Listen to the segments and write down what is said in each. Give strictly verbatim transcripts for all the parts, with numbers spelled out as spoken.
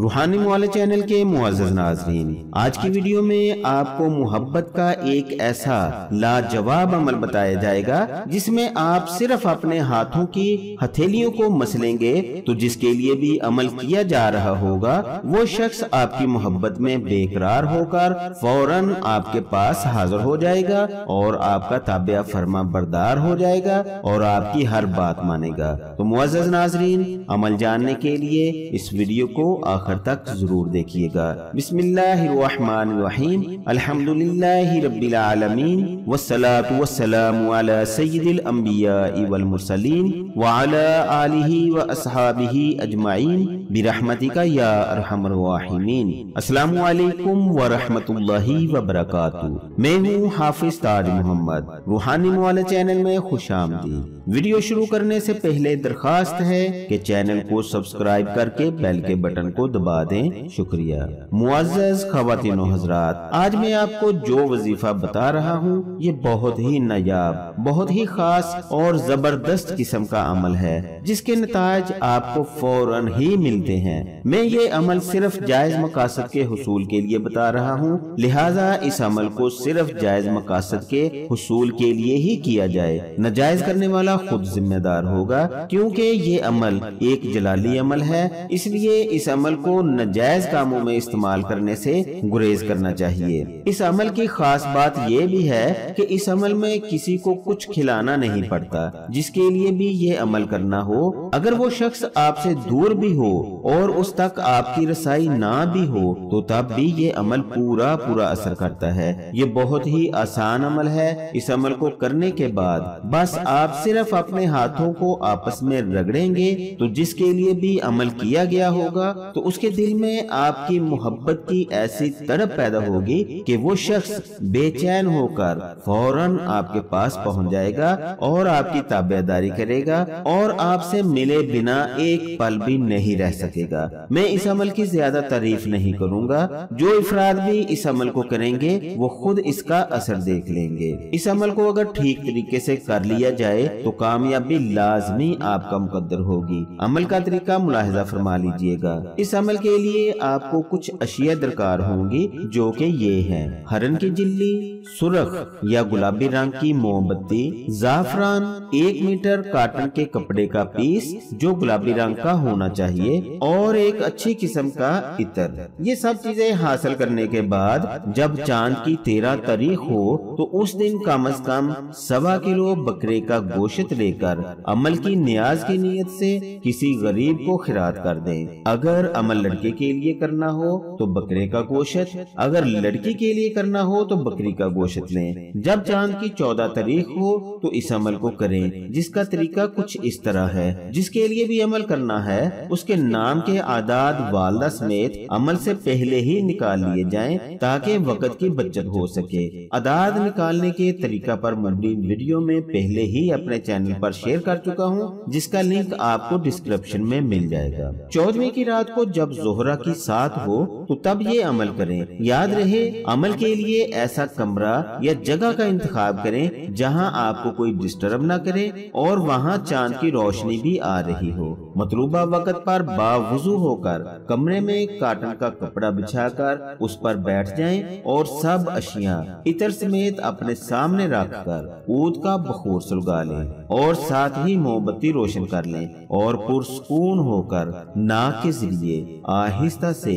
रूहानी मुआले चैनल के मुआज़्ज़िज़ नाज़रीन, आज की वीडियो में आपको मोहब्बत का एक ऐसा लाजवाब अमल बताया जाएगा जिसमें आप सिर्फ अपने हाथों की हथेलियों को मसलेंगे तो जिसके लिए भी अमल किया जा रहा होगा वो शख्स आपकी मोहब्बत में बेकरार होकर फौरन आपके पास हाजिर हो जाएगा और आपका ताबे फर्मा बरदार हो जाएगा और आपकी हर बात मानेगा। तो मुआज़्ज़िज़ नाज़रीन, अमल जानने के लिए इस वीडियो को आखिर तक जरूर देखिएगा। बिस्मिल्लाहिर्रहमानिर्रहीम, अल्हम्दुलिल्लाहि रब्बिल आलमीन, वस्सलातु वस्सलामु अला सय्यिदिल अंबियाइ वल मुरसलीन व अला आलिहि व अस्हाबिहि अजमाइन बिरहमतिका या अरहमर राहिमीन। अस्सलामु अलैकुम व रहमतुल्लाहि व बरकातुहू। मैं हूँ हाफिज ताज मोहम्मद, रूहानी मुआले चैनल में खुशामदीद। वीडियो शुरू करने से पहले दरखास्त है कि चैनल को सब्सक्राइब करके बेल के बटन को दबा दें, शुक्रिया। मुआज़्ज़िज़ ख़वातीनो हज़रात, आज मैं आपको जो वजीफा बता रहा हूँ ये बहुत ही नायाब, बहुत ही खास और जबरदस्त किस्म का अमल है जिसके नताज आपको फौरन ही मिलते हैं। मैं ये अमल सिर्फ जायज मकासद के हुसूल के लिए बता रहा हूँ, लिहाजा इस अमल को सिर्फ जायज मकासद के हुसूल के लिए ही किया जाए। नाजायज करने वाला खुद जिम्मेदार होगा क्योंकि ये अमल एक जलाली अमल है, इसलिए इस अमल को नाजायज कामों में इस्तेमाल करने से गुरेज करना चाहिए। इस अमल की खास बात यह भी है कि इस अमल में किसी को कुछ खिलाना नहीं पड़ता। जिसके लिए भी ये अमल करना हो, अगर वो शख्स आपसे दूर भी हो और उस तक आपकी रसाई ना भी हो तो तब भी ये अमल पूरा पूरा असर करता है। ये बहुत ही आसान अमल है। इस अमल को करने के बाद बस आप सिर्फ अपने हाथों को आपस में रगड़ेंगे तो जिसके लिए भी अमल किया गया होगा तो उसके दिल में आपकी मोहब्बत की ऐसी तड़प पैदा होगी कि वो शख्स बेचैन होकर फौरन आपके पास पहुंच जाएगा और आपकी ताबेदारी करेगा और आपसे मिले बिना एक पल भी नहीं रह सकेगा। मैं इस अमल की ज्यादा तारीफ नहीं करूंगा, जो इफराद भी इस अमल को करेंगे वो खुद इसका असर देख लेंगे। इस अमल को अगर ठीक तरीके से कर लिया जाए तो कामयाबी लाजमी आपका मुकद्दर होगी। अमल का तरीका मुलाहिजा फरमा लीजिएगा। इस अमल के लिए आपको कुछ अशिया दरकार होंगी जो कि ये हैं: हरन की जिल्ली, सुरख या गुलाबी रंग की मोमबत्ती, जाफरान, एक मीटर काटन के कपड़े का पीस जो गुलाबी रंग का होना चाहिए और एक अच्छी किस्म का इतर। ये सब चीजें हासिल करने के बाद जब चांद की तेरह तारीख हो तो उस दिन कम अज कम सवा किलो बकरे का गोश्त लेकर अमल की नियाज की नीयत से किसी गरीब को खिरात कर दें। अगर अमल लड़के के लिए करना हो तो बकरे का गोश्त, अगर लड़की के लिए करना हो तो बकरी का गोश्त लें। जब चांद की चौदह तारीख हो तो इस अमल को करें, जिसका तरीका कुछ इस तरह है। जिसके लिए भी अमल करना है उसके नाम के आदाद वालदा समेत अमल से पहले ही निकाल लिए जाएं ताकि वक्त की बचत हो सके। आदाद निकालने के तरीका पर मबनी वीडियो में पहले ही अपने चैनल पर शेयर कर चुका हूँ, जिसका लिंक आपको डिस्क्रिप्शन में मिल जाएगा। चौदहवीं की रात को जब जोहरा की साथ हो तो तब ये अमल करें। याद रहे, अमल के लिए ऐसा कमरा या जगह का इंतखाब करें जहां आपको कोई डिस्टर्ब ना करे और वहां चांद की रोशनी भी आ रही हो। मतलूबा वक्त पर बावुजू होकर कमरे में काटन का कपड़ा बिछाकर उस पर बैठ जाएं और सब अशिया इतर समेत अपने सामने रखकर ऊद का बखूर सुलगा लें और साथ ही मोमबत्ती रोशन कर लें और पुरसकून होकर नाक के जरिए आहिस्ता से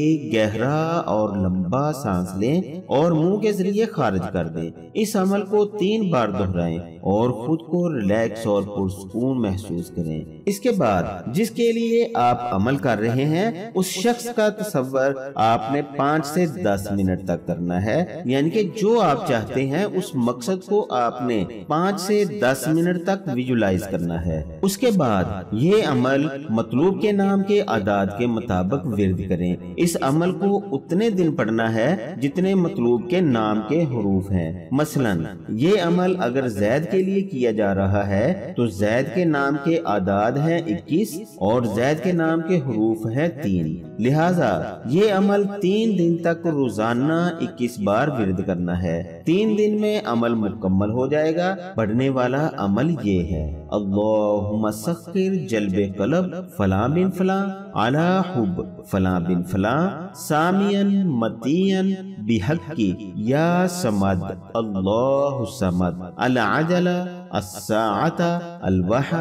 एक गहरा और लंबा सांस लें और मुंह के जरिए खारिज कर दें। इस अमल को तीन बार दोहराएं और खुद को रिलैक्स और पुरसकून महसूस करें। इसके बाद जिसके लिए आप अमल कर रहे हैं उस शख्स का तस्वर आपने पाँच से दस मिनट तक करना है, यानी कि जो आप चाहते हैं उस मकसद को आपने पाँच से दस मिनट तक विजुलाइज करना है। उसके बाद ये अमल मतलूब के नाम के आदाद के मुताबिक विर्द करें। इस अमल को उतने दिन पढ़ना है जितने मतलूब के नाम के हरूफ हैं। मसलन ये अमल अगर जैद के लिए किया जा रहा है तो जैद के नाम के आदाद हैं इक्कीस और जैद के नाम के हरूफ हैं तीन। लिहाजा ये अमल तीन दिन तक रोजाना इक्कीस बार विरद करना है। तीन दिन में अमल मुकम्मल हो जाएगा। पढ़ने वाला अमल ये है, अल्लाहुम्मा सख्खिर जल्बे कलब फला बिन फला अला हुब फला बिन फला सामियन मतियन बिहक्की या समद अल्लाहु समद अल अजला अस्साअता अलवहा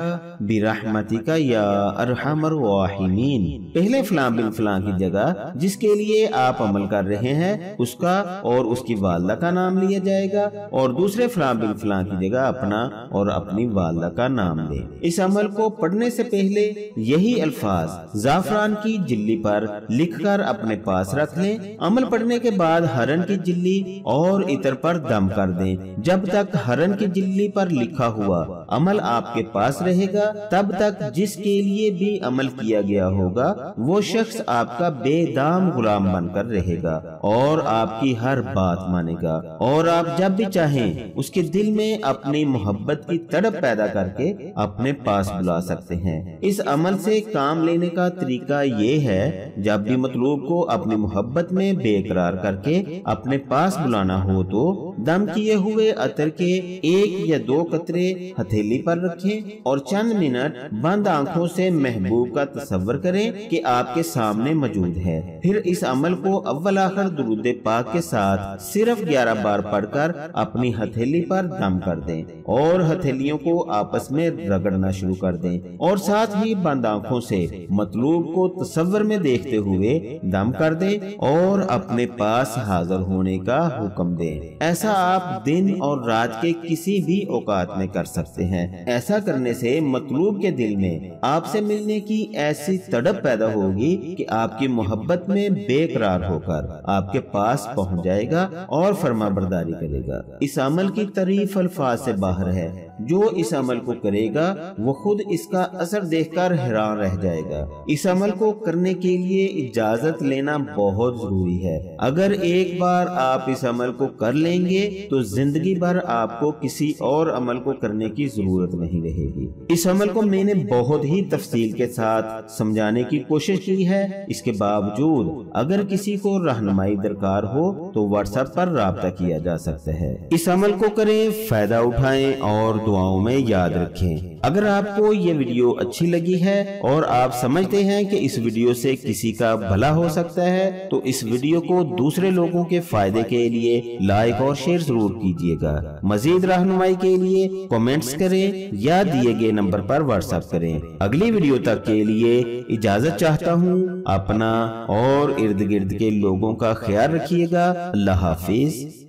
बिरहमतिका या अरहमर वाहिमीन। पहले फलां बिन फलां की जगह जिसके लिए आप अमल कर रहे हैं उसका और उसकी वालदा का नाम लिया जाएगा और दूसरे फलां बिन फलां की जगह अपना और अपनी वालदा का नाम ले। इस अमल को पढ़ने से पहले यही अल्फाज जाफरान की जिल्ली पर लिखकर अपने पास रख लें। अमल पढ़ने के बाद हरन की जिल्ली और इतर पर दम कर दें। जब तक हरन की जिल्ली पर लिखा हुआ अमल आपके पास रहेगा तब तक जिसके लिए भी अमल किया गया होगा वो शख्स आपका बेदाम गुलाम बनकर रहेगा और आपकी हर बात मानेगा और आप जब भी चाहें उसके दिल में अपनी मोहब्बत की तड़प पैदा करके अपने पास बुला सकते हैं। इस अमल से काम लेने का तरीका ये है, जब भी मतलूब को अपनी मोहब्बत में बेकरार करके अपने पास बुलाना हो तो दम किए हुए अतर के एक या दो कतरे हथेली पर रखें और चंद मिनट बंद आंखों से महबूब का तस्वर करें कि आपके सामने मौजूद है। फिर इस अमल को अव्वल आखिर दुरूद पाक के साथ सिर्फ ग्यारह बार पढ़कर अपनी हथेली पर दम कर दें और हथेलियों को आपस में रगड़ना शुरू कर दें और साथ ही बंद आंखों से मतलूब को तस्वर में देखते हुए दम कर दें और अपने पास हाजिर होने का हुक्म दें। ऐसा आप दिन और रात के किसी भी औकात में कर सकते हैं। ऐसा करने से मतलूब के दिल में आपसे मिलने की ऐसी तड़प पैदा होगी कि आपकी मोहब्बत में बेकरार होकर आपके पास पहुंच जाएगा और फरमा बरदारी करेगा। इस अमल की तारीफ अल्फाज से बाहर है। जो इस अमल को करेगा वो खुद इसका असर देखकर हैरान रह जाएगा। इस अमल को करने के लिए इजाजत लेना बहुत जरूरी है। अगर एक बार आप इस अमल को कर लेंगे तो जिंदगी भर आपको किसी और अमल को करने की जरूरत नहीं रहेगी। इस अमल को मैंने बहुत ही तफसील के साथ समझाने की कोशिश की है। इसके बावजूद अगर किसी को रहनुमाई दरकार हो तो व्हाट्सएप पर राब्ता किया जा सकता है। इस अमल को करें, फायदा उठाएं और दुआओं में याद रखें। अगर आपको ये वीडियो अच्छी लगी है और आप समझते हैं कि इस वीडियो से किसी का भला हो सकता है तो इस वीडियो को दूसरे लोगों के फायदे के लिए लाइक और शेयर जरूर कीजिएगा। मजीद रहनुमाई के लिए कमेंट्स करें या दिए गए नंबर पर व्हाट्सएप करें। अगली वीडियो तक के लिए इजाजत चाहता हूँ। अपना और इर्द गिर्द के लोगों का ख्याल रखिएगा। अल्लाह हाफिज।